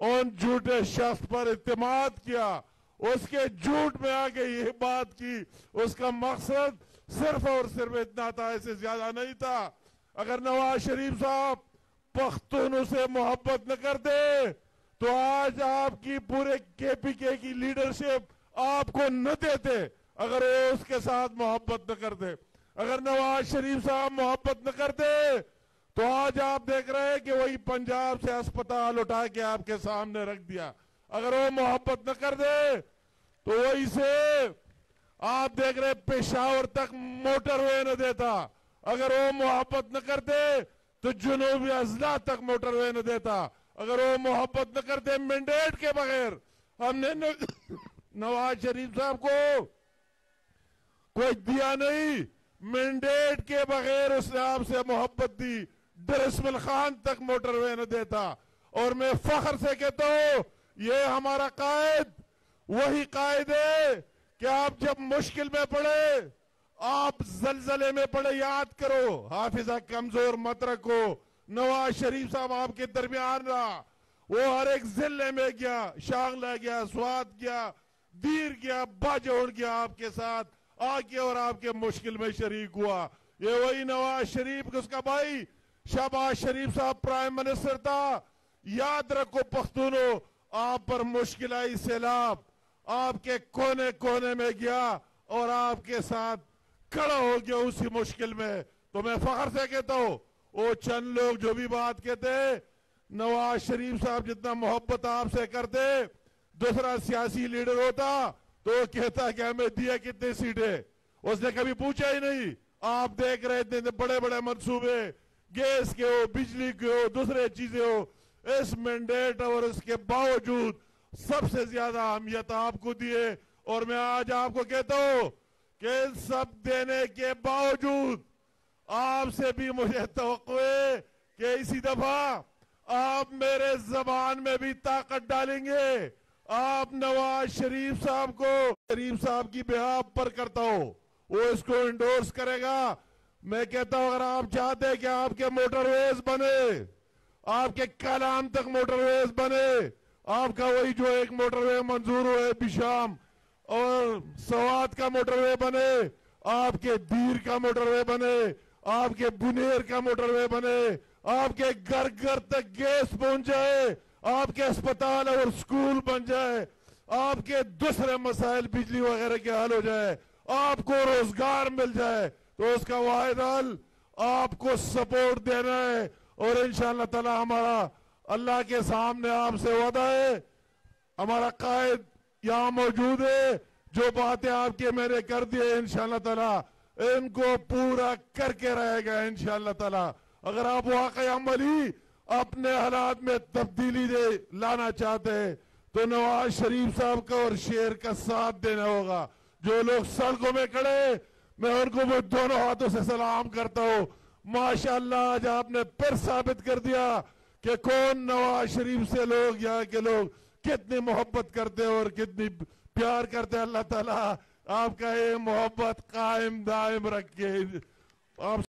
उन झूठे शख्स पर इत्तेमाद किया, उसके झूठ में आके ये बात की, उसका मकसद सिर्फ और सिर्फ इतना था, इससे ज्यादा नहीं था। अगर नवाज शरीफ साहब पख्तूनों से मोहब्बत न करते तो आज आपकी पूरे केपीके की लीडरशिप आपको न देते, अगर वो उसके साथ मोहब्बत न करते। अगर नवाज शरीफ साहब मोहब्बत न करते तो आज आप देख रहे हैं कि वही पंजाब से अस्पताल उठा के आपके सामने रख दिया। अगर वो मोहब्बत न कर दे तो वही से आप देख रहे पेशावर तक मोटरवे न देता। अगर वो मोहब्बत न करते तो जुनूबी अजला तक मोटरवे न देता। अगर वो मोहब्बत न करते, मैंडेट के बगैर हमने नवाज शरीफ साहब को कुछ दिया नहीं, मैंडेट के बगैर उसने आपसे मोहब्बत दी। दरअसल खान तक मोटरवे न देता। और मैं फख्र से कहता हूं ये हमारा कायद वही कायद है कि आप जब मुश्किल में पड़े, आप जलजले में पड़े, याद करो हाफिजा कमजोर मत रखो, नवाज शरीफ साहब आपके दरमियान रहा, वो हर एक जिले में गया, शांगला गया, स्वात गया, दीर गया, बाजौड़ गया, आपके साथ आके और आपके मुश्किल में शरीक हुआ। ये वही नवाज शरीफ, उसका भाई शहबाज शरीफ साहब प्राइम मिनिस्टर था। याद रखो पख्तूनों, आप पर मुश्किल आई, सैलाब आपके कोने कोने में गया और आपके साथ खड़ा हो गया उसी मुश्किल में। तो मैं फख्र से कहता हूं वो चंद लोग जो भी बात कहते, नवाज शरीफ साहब जितना मोहब्बत आपसे करते, दूसरा सियासी लीडर होता तो कहता कि हमें दिया कितनी सीटें, उसने कभी पूछा ही नहीं। आप देख रहे इतने बड़े बड़े मंसूबे, गैस के हो, बिजली के हो, दूसरे चीजें हो, इस मैंडेट और इसके बावजूद सबसे ज्यादा अहमियत आपको दिए। और मैं आज आपको कहता हूं कि सब देने के बावजूद आपसे भी मुझे तवक्को है कि इसी दफा आप मेरे जबान में भी ताकत डालेंगे। आप नवाज शरीफ साहब को शरीफ साहब की बेहाब पर करता हो, वो इसको इंडोर्स करेगा। मैं कहता हूं अगर आप चाहते हैं कि आपके मोटरवेज बने, आपके कलाम तक मोटरवेज बने, आपका वही जो एक मोटरवे मंजूर हुए बिशाम और स्वात का मोटरवे बने, आपके दीर का मोटरवे बने, आपके बुनेर का मोटरवे बने, आपके घर घर तक गैस पहुंच जाए, आपके अस्पताल और स्कूल बन जाए, आपके दूसरे मसाइल बिजली वगैरह के हल हो जाए, आपको रोजगार मिल जाए, तो उसका वाहिद हल आपको सपोर्ट देना है। और इंशाअल्लाह ताला हमारा अल्लाह के सामने आपसे वादा है, हमारा कायद यहाँ मौजूद है, जो बातें आपके मैंने कर दी है इंशाअल्लाह ताला इनको पूरा करके रहेगा इंशाअल्लाह ताला। अगर आप वाकई अमली अपने हालात में तब्दीली लाना चाहते हैं तो नवाज शरीफ साहब का और शेर का साथ देना होगा। जो लोग सड़कों में खड़े, मैं उनको वो दोनों हाथों से सलाम करता हूँ। माशाअल्लाह आज आपने फिर साबित कर दिया कि कौन नवाज शरीफ से लोग, यहाँ के लोग कितनी मोहब्बत करते हैं और कितनी प्यार करते हैं। अल्लाह ताला आपका ये मोहब्बत कायम दायम रखे। आप